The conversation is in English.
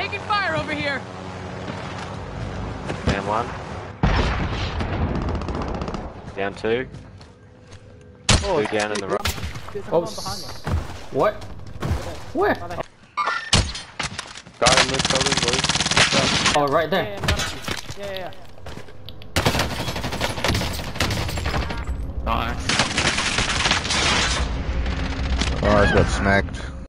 Taking fire over here. Down one. Down two. Oh, two down in the right. Oh, what? Where? Guy in this building, boys. Oh, right there. Yeah. Nice. Oh, I just got smacked.